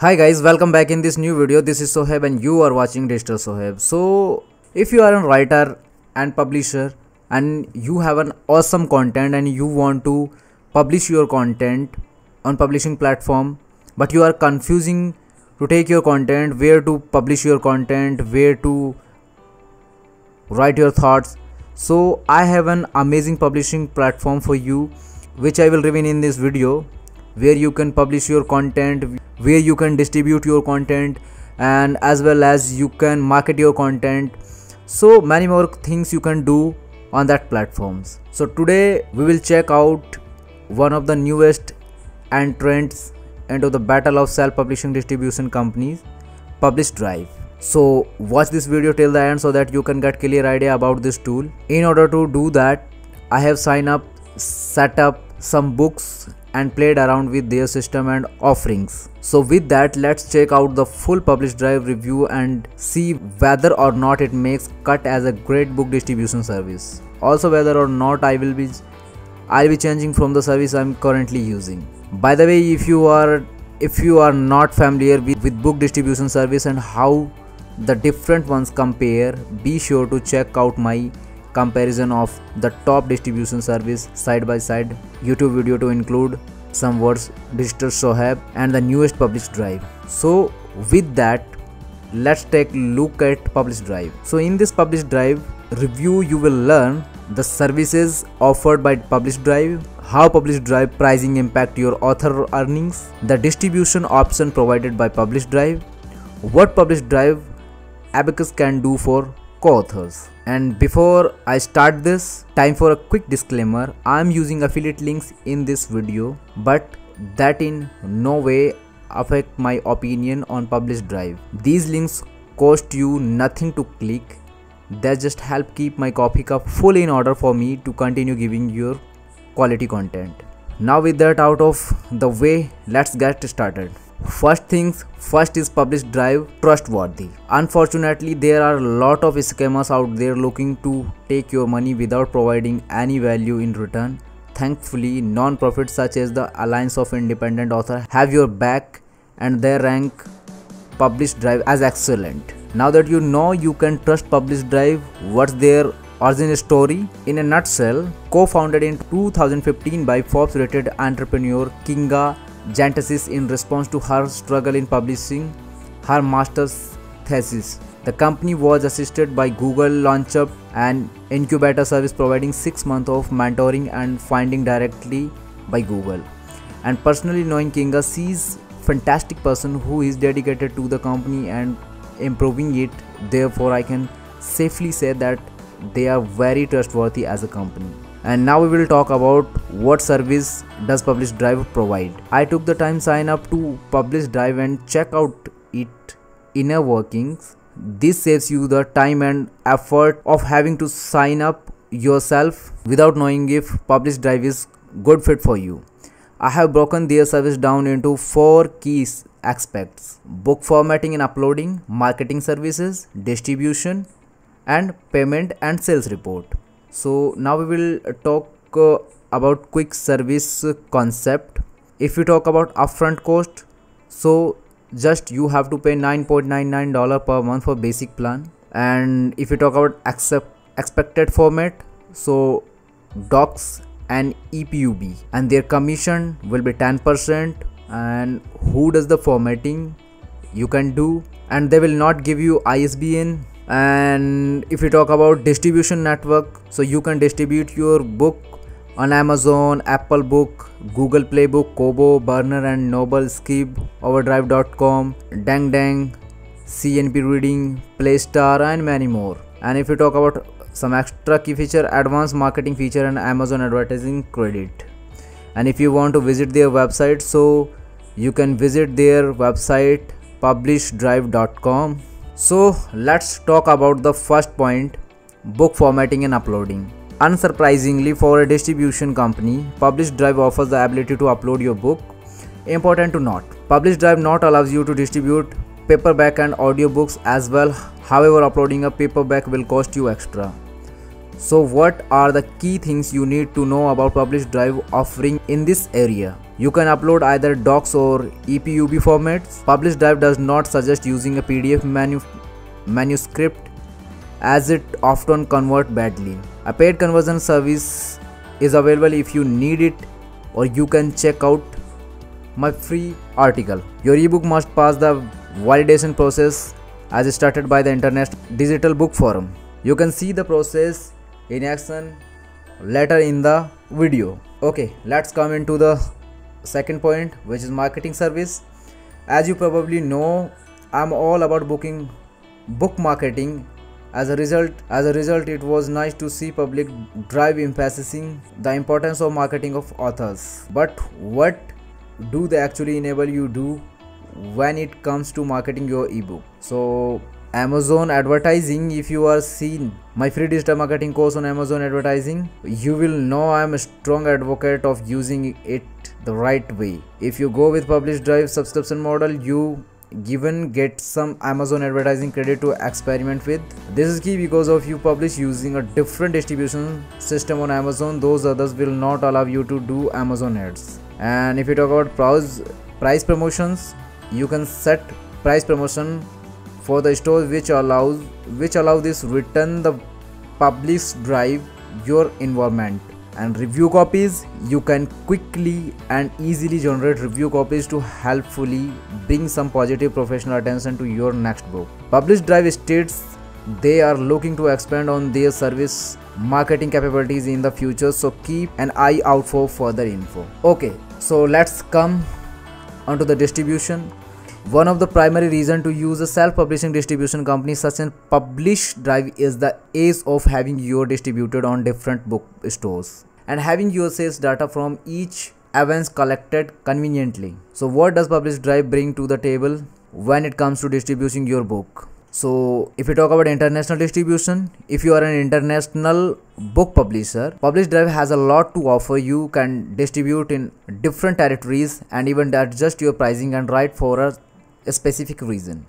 Hi guys, welcome back in this new video. This is Shoheb and you are watching Digital Shoheb. So if you are a writer and publisher and you have an awesome content and you want to publish your content on publishing platform, but you are confusing to take your content, where to publish your content, where to write your thoughts. So I have an amazing publishing platform for you, which I will reveal in this video, where you can publish your content, where you can distribute your content, and as well as you can market your content. So many more things you can do on that platforms. So today we will check out one of the newest entrants into the battle of self-publishing distribution companies, PublishDrive. So watch this video till the end so that you can get clear idea about this tool. In order to do that, I have signed up, set up some books and played around with their system and offerings. So with that, let's check out the full PublishDrive review and see whether or not it makes cut as a great book distribution service. Also whether or not I'll be changing from the service I'm currently using. By the way, if you are not familiar with book distribution service and how the different ones compare, be sure to check out my comparison of the top distribution service side by side YouTube video to include some words Digital Shoheb and the newest PublishDrive. So with that, let's take a look at PublishDrive. So in this PublishDrive review, you will learn the services offered by PublishDrive, how PublishDrive pricing impact your author earnings, the distribution option provided by PublishDrive, what PublishDrive Abacus can do for co-authors. And before I start this, time for a quick disclaimer. I am using affiliate links in this video, but that in no way affect my opinion on PublishDrive. These links cost you nothing to click. They just help keep my coffee cup full in order for me to continue giving your quality content. Now with that out of the way, let's get started. First things first is PublishDrive trustworthy. Unfortunately, there are a lot of scammers out there looking to take your money without providing any value in return. Thankfully, non-profits such as the Alliance of Independent Authors have your back and they rank PublishDrive as excellent. Now that you know you can trust PublishDrive, what's their origin story? In a nutshell, co-founded in 2015 by Forbes-rated entrepreneur Kinga Genesis in response to her struggle in publishing her master's thesis. The company was assisted by Google Launchpad, an incubator service providing 6 months of mentoring and funding directly by Google. And personally knowing Kinga, she's a fantastic person who is dedicated to the company and improving it. Therefore, I can safely say that they are very trustworthy as a company. And now we will talk about what service does PublishDrive provide. I took the time sign up to PublishDrive and check out its inner workings. This saves you the time and effort of having to sign up yourself without knowing if PublishDrive is good fit for you. I have broken their service down into 4 key aspects: book formatting and uploading, marketing services, distribution, and payment and sales report. So now we will talk about quick service concept. If we talk about upfront cost, so just you have to pay $9.99 per month for basic plan. And if we talk about expected format, so docs and EPUB, and their commission will be 10%, and who does the formatting you can do, and they will not give you ISBN. And if you talk about distribution network, so you can distribute your book on Amazon, Apple Book, Google Playbook, Kobo, Burner and Noble, Skib, Overdrive.com, Dangdang, CNP Reading, Playstar and many more. And if you talk about some extra key feature, advanced marketing feature and Amazon advertising credit. And if you want to visit their website, so you can visit their website PublishDrive.com. So let's talk about the first point, book formatting and uploading. Unsurprisingly for a distribution company, PublishDrive offers the ability to upload your book. Important to note, PublishDrive not allows you to distribute paperback and audiobooks as well. However, uploading a paperback will cost you extra. So what are the key things you need to know about PublishDrive offering in this area? You can upload either docs or EPUB formats. PublishDrive does not suggest using a PDF manuscript as it often converts badly. A paid conversion service is available if you need it, or you can check out my free article. Your ebook must pass the validation process as started by the Internet Digital Book Forum. You can see the process in action later in the video. Okay, let's come into the second point, which is marketing service. As you probably know, I'm all about book marketing. As a result, it was nice to see PublishDrive emphasizing the importance of marketing of authors. But what do they actually enable you do when it comes to marketing your ebook? So Amazon advertising, if you are seen my free digital marketing course on Amazon advertising, you will know I am a strong advocate of using it the right way. If you go with PublishDrive subscription model, you given get some Amazon advertising credit to experiment with. This is key because if you publish using a different distribution system on Amazon, those others will not allow you to do Amazon ads. And if you talk about price promotions, you can set price promotion for the store which allows this return the PublishDrive your environment. And review copies, you can quickly and easily generate review copies to helpfully bring some positive professional attention to your next book. PublishDrive states they are looking to expand on their service marketing capabilities in the future, so keep an eye out for further info. Okay, so let's come onto the distribution. One of the primary reasons to use a self-publishing distribution company such as PublishDrive is the ease of having your distributed on different book stores and having your sales data from each event collected conveniently. So what does PublishDrive bring to the table when it comes to distributing your book? So if you talk about international distribution, if you are an international book publisher, PublishDrive has a lot to offer. You can distribute in different territories and even adjust your pricing and write for a specific reason.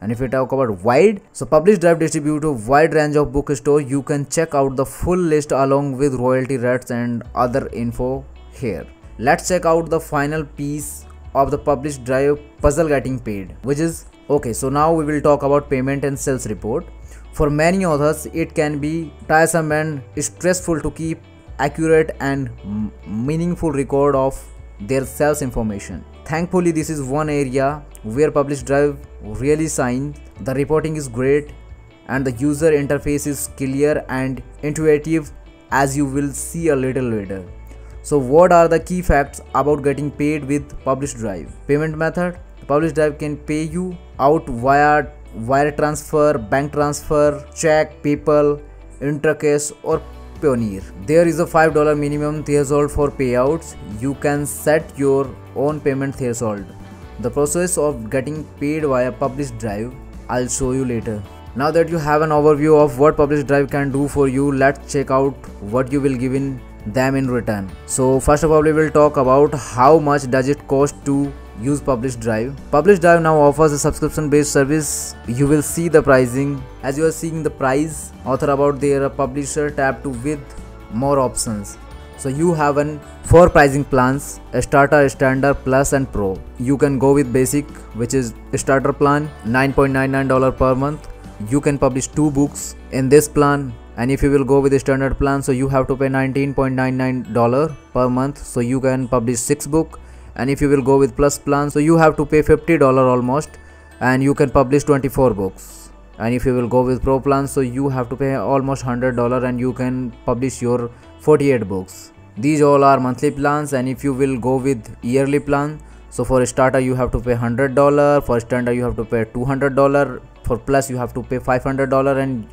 And if you talk about wide, so PublishDrive distributes a wide range of bookstores. You can check out the full list along with royalty rates and other info here. Let's check out the final piece of the PublishDrive puzzle, getting paid, which is okay. So now we will talk about payment and sales report. For many authors, it can be tiresome and stressful to keep accurate and meaningful record of their sales information. Thankfully, this is one area where PublishDrive really shines. The reporting is great and the user interface is clear and intuitive, as you will see a little later. So what are the key facts about getting paid with PublishDrive? Payment method. PublishDrive can pay you out via wire transfer, bank transfer, check, PayPal, Intercash or Payoneer. There is a $5 minimum threshold for payouts. You can set your own payment threshold. The process of getting paid via PublishDrive, I'll show you later. Now that you have an overview of what PublishDrive can do for you, let's check out what you will give in them in return. So first of all, we will talk about how much does it cost to use PublishDrive. PublishDrive now offers a subscription-based service. You will see the pricing. As you are seeing the price, author about their publisher tab to with more options. So you have an 4 pricing plans: a starter, standard, plus and pro. You can go with basic, which is starter plan, $9.99 per month. You can publish 2 books in this plan. And if you will go with the standard plan, so you have to pay $19.99 per month, so you can publish 6 books. And if you will go with plus plan, so you have to pay $50 almost, and you can publish 24 books. And if you will go with pro plan, so you have to pay almost $100, and you can publish your 48 books. These all are monthly plans. And if you will go with yearly plan, so for a starter you have to pay $100, for standard you have to pay $200, for plus you have to pay $500, and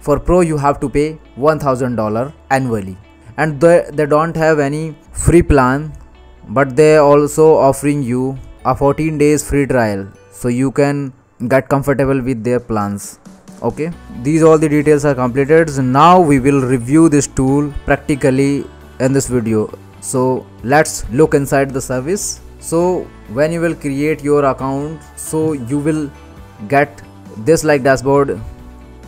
for pro you have to pay $1,000 annually. And they don't have any free plan, but they also offering you a 14 days free trial, so you can get comfortable with their plans. Okay, these all the details are completed. So now we will review this tool practically in this video. So let's look inside the service. So when you will create your account, so you will get this like dashboard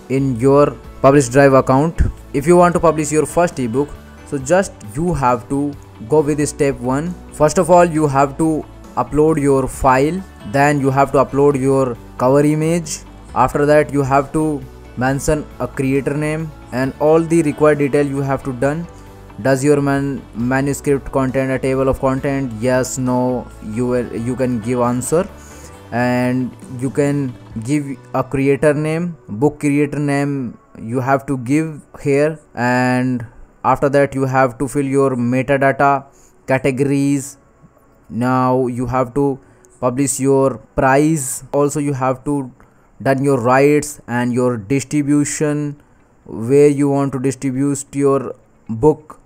in your PublishDrive account. If you want to publish your first ebook, so just you have to go with step 1. First of all, you have to upload your file, then you have to upload your cover image. After that, you have to mention a creator name and all the required detail you have to done. Does your manuscript contain a table of content? Yes, no, you can give answer, and you can give a creator name, book creator name you have to give here, and after that you have to fill your metadata, categories. Now you have to publish your price. Also you have to done your rights and your distribution, where you want to distribute your book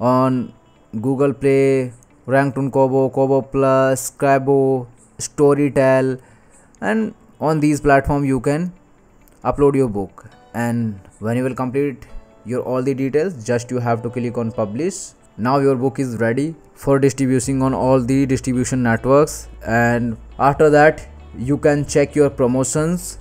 on Google Play, Ranked on Kobo, Kobo Plus, Scribo, Storytel, and on these platform you can upload your book. And when you will complete your all the details, just you have to click on publish. Now your book is ready for distributing on all the distribution networks, and after that you can check your promotions.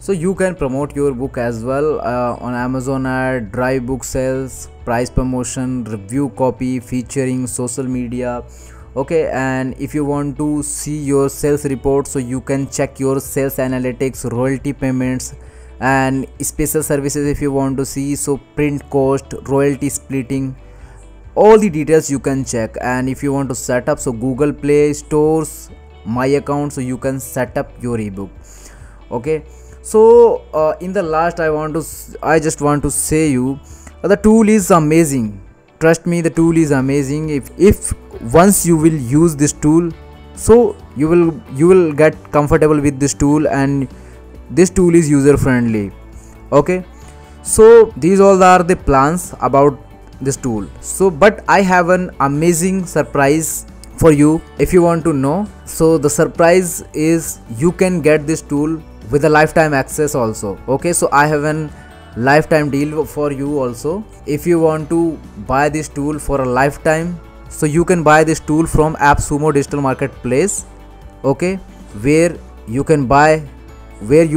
So you can promote your book as well on Amazon ad, drive book sales, price promotion, review copy, featuring, social media. Okay, and if you want to see your sales report, so you can check your sales analytics, royalty payments and special services if you want to see, so print cost, royalty splitting, all the details you can check. And if you want to set up, so Google Play Stores, My Account, so you can set up your ebook. Okay, so in the last I just want to say you the tool is amazing. Trust me, the tool is amazing. If once you will use this tool, so you will get comfortable with this tool, and this tool is user friendly. Okay, so these all are the plans about this tool. So but I have an amazing surprise for you if you want to know. So the surprise is you can get this tool with a lifetime access also. Okay, so I have an lifetime deal for you also. If you want to buy this tool for a lifetime, so you can buy this tool from AppSumo digital marketplace. Okay, where you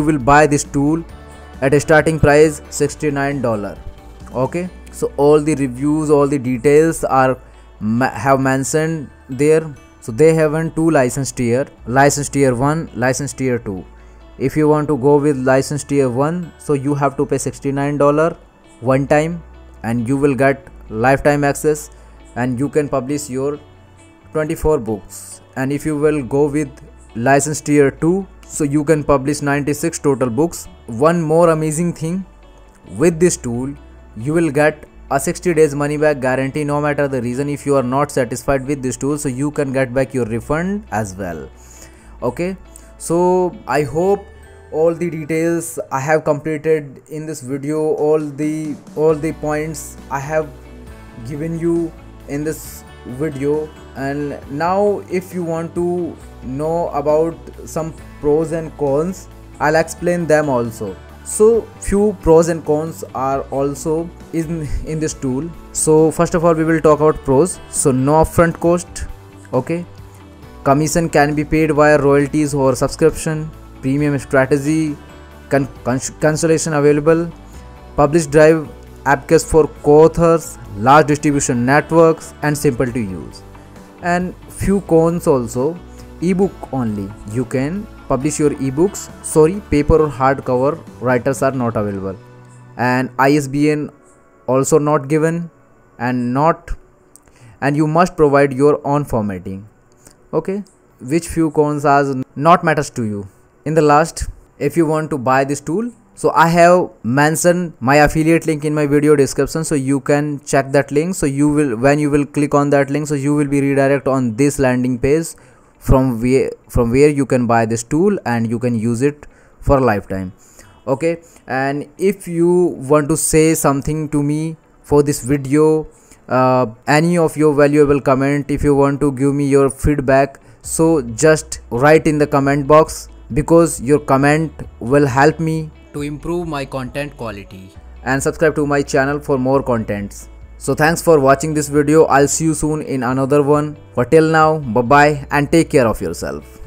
will buy this tool at a starting price $69. Okay, so all the reviews, all the details have mentioned there. So they have two license tier, license tier 1, license tier 2. If you want to go with license tier 1, so you have to pay $69 one time and you will get lifetime access and you can publish your 24 books. And if you will go with license tier 2, so you can publish 96 total books. One more amazing thing with this tool, you will get a 60 days money back guarantee, no matter the reason. If you are not satisfied with this tool, so you can get back your refund as well. Okay, so I hope all the details I have completed in this video, all the points I have given you in this video. And now if you want to know about some pros and cons, I'll explain them also. So few pros and cons are also in this tool. So first of all, we will talk about pros. So no upfront cost. Okay, commission can be paid via royalties or subscription, premium strategy, cancellation available, PublishDrive appcase for co-authors, large distribution networks, and simple to use. And few cons also, ebook only. You can publish your ebooks, sorry, paper or hardcover writers are not available, and ISBN also not given, and you must provide your own formatting. Okay, which few cons are not matters to you. In the last, if you want to buy this tool, so I have mentioned my affiliate link in my video description, so you can check that link. So you will, when you will click on that link, so you will be redirected on this landing page from where you can buy this tool and you can use it for a lifetime. Okay, and if you want to say something to me for this video, any of your valuable comment, if you want to give me your feedback, so just write in the comment box, because your comment will help me to improve my content quality. And subscribe to my channel for more contents. So thanks for watching this video. I'll see you soon in another one. But till now, bye bye and take care of yourself.